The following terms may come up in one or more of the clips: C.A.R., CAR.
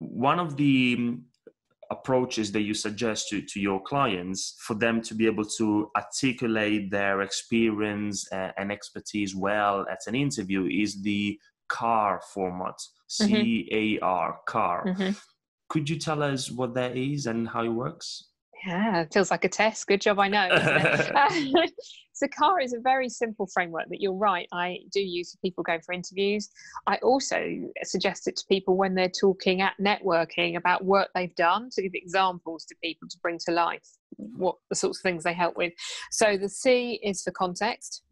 one of the approaches that you suggest to your clients for them to be able to articulate their experience and expertise well at an interview is the CAR format, C-A-R, CAR. Mm-hmm. Could you tell us what that is and how it works? Yeah, it feels like a test. Good job, I know. Isn't it? So CAR is a very simple framework that, you're right, I do use for people going for interviews. I also suggest it to people when they're talking at networking about work they've done, to give examples to people to bring to life what the sorts of things they help with. So the C is for context.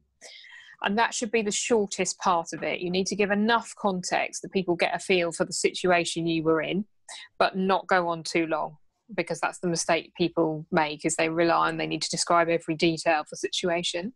And that should be the shortest part of it. You need to give enough context that people get a feel for the situation you were in, but not go on too long, because that's the mistake people make, is they rely on, they need to describe every detail for situation.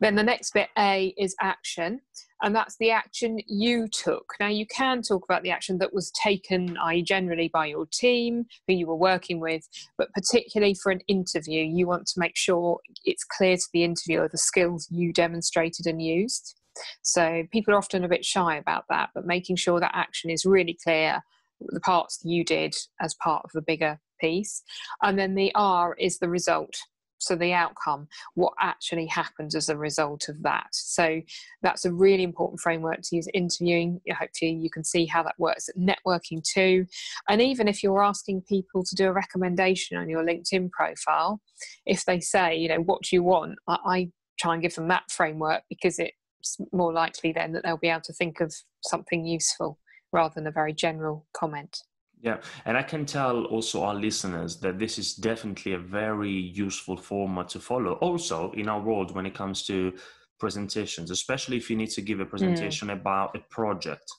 Then the next bit, A, is action. And that's the action you took. Now, you can talk about the action that was taken, i.e. generally by your team, who you were working with, but particularly for an interview, you want to make sure it's clear to the interviewer the skills you demonstrated and used. So people are often a bit shy about that, but making sure that action is really clear, the parts you did as part of the bigger piece. And then the R is the result. So the outcome, what actually happens as a result of that. So that's a really important framework to use interviewing. Hopefully you can see how that works at networking too. And even if you're asking people to do a recommendation on your LinkedIn profile, if they say, you know, what do you want? I try and give them that framework, because it's more likely then that they'll be able to think of something useful rather than a very general comment. Yeah, and I can tell also our listeners that this is definitely a very useful format to follow. Also, in our world, when it comes to presentations, especially if you need to give a presentation about a project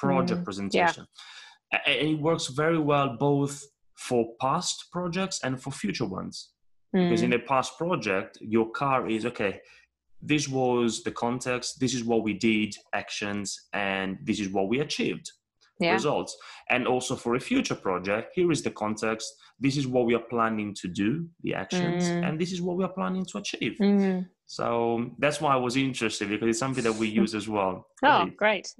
presentation. Yeah. And it works very well both for past projects and for future ones. Because in a past project, your CAR is, okay, this was the context, this is what we did, actions, and this is what we achieved. Yeah. Results. And also for a future project, here is the context, this is what we are planning to do, the actions, and this is what we are planning to achieve. So that's why I was interested, because it's something that we use as well. Oh, great.